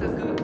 It's a good